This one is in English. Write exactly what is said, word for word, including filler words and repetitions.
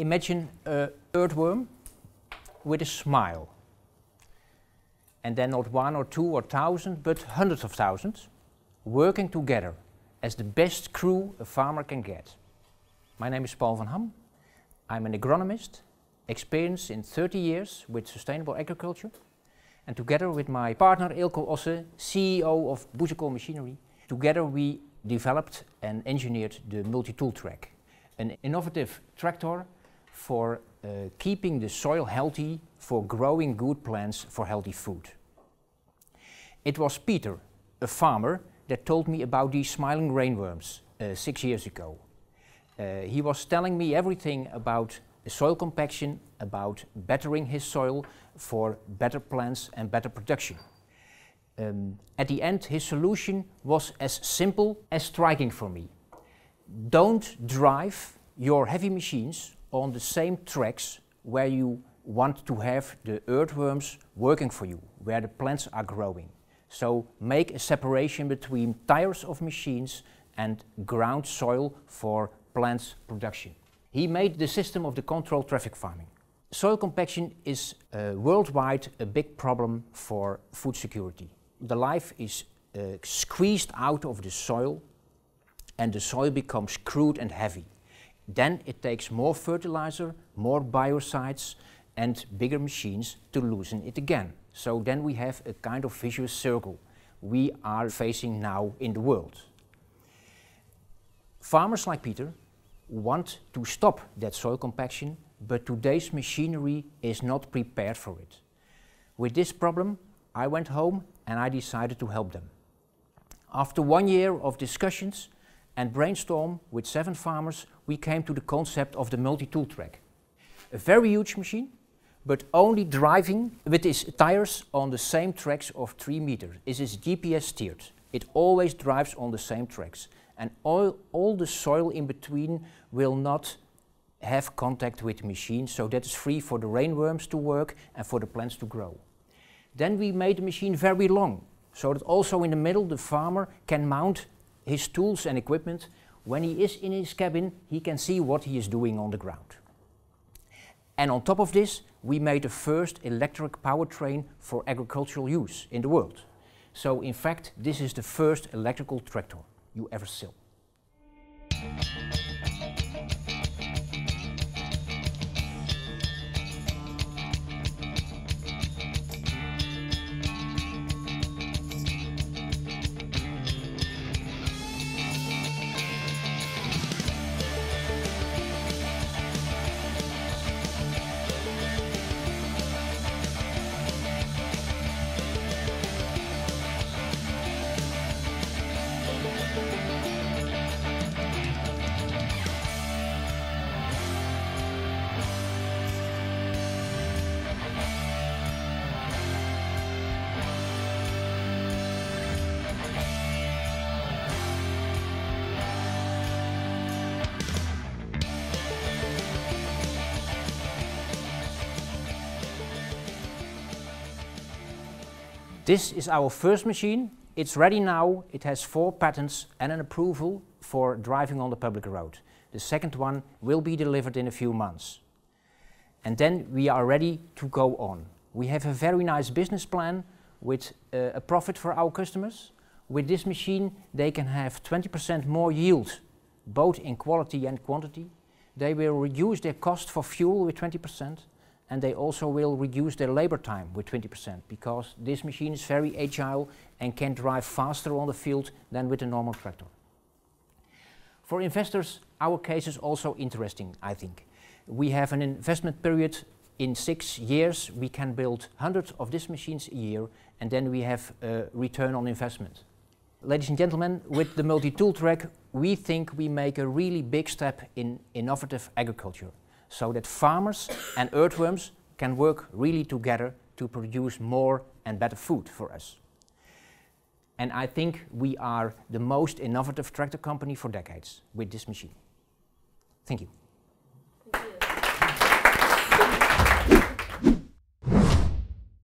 Imagine a earthworm with a smile. And then not one or two or thousand, but hundreds of thousands, working together as the best crew a farmer can get. My name is Paul van Ham. I'm an agronomist, experienced in thirty years with sustainable agriculture. And together with my partner Eelco Ossen, C E O of Boosje Kool Machinery, together we developed and engineered the multi-tool track, an innovative tractor for uh, keeping the soil healthy, for growing good plants for healthy food. It was Peter, a farmer, that told me about these smiling rainworms uh, six years ago. Uh, he was telling me everything about soil compaction, about bettering his soil for better plants and better production. Um, at the end, his solution was as simple as striking for me. Don't drive your heavy machines on the same tracks where you want to have the earthworms working for you, where the plants are growing. So make a separation between tires of machines and ground soil for plants production. He made the system of the controlled traffic farming. Soil compaction is uh, worldwide a big problem for food security. The life is uh, squeezed out of the soil and the soil becomes crude and heavy. Then it takes more fertilizer, more biocides and bigger machines to loosen it again. So then we have a kind of vicious circle we are facing now in the world. Farmers like Peter want to stop that soil compaction, but today's machinery is not prepared for it. With this problem, I went home and I decided to help them. After one year of discussions and brainstorm with seven farmers, we came to the concept of the multi-tool track. A very huge machine, but only driving with its tires on the same tracks of three meters. It is G P S steered. It always drives on the same tracks. And all, all the soil in between will not have contact with the machine, so that is free for the rainworms to work and for the plants to grow. Then we made the machine very long, so that also in the middle the farmer can mount his tools and equipment. When he is in his cabin, he can see what he is doing on the ground. And on top of this, we made the first electric powertrain for agricultural use in the world. So in fact, this is the first electrical tractor you ever saw. This is our first machine. It's ready now. It has four patents and an approval for driving on the public road. The second one will be delivered in a few months. And then we are ready to go on. We have a very nice business plan with uh, a profit for our customers. With this machine, they can have twenty percent more yield, both in quality and quantity. They will reduce their cost for fuel with twenty percent. And they also will reduce their labor time with twenty percent, because this machine is very agile and can drive faster on the field than with a normal tractor. For investors, our case is also interesting, I think. We have an investment period in six years. We can build hundreds of these machines a year, and then we have a return on investment. Ladies and gentlemen, with the multi-tool track, we think we make a really big step in innovative agriculture, so that farmers and earthworms can work really together to produce more and better food for us. And I think we are the most innovative tractor company for decades with this machine. Thank you.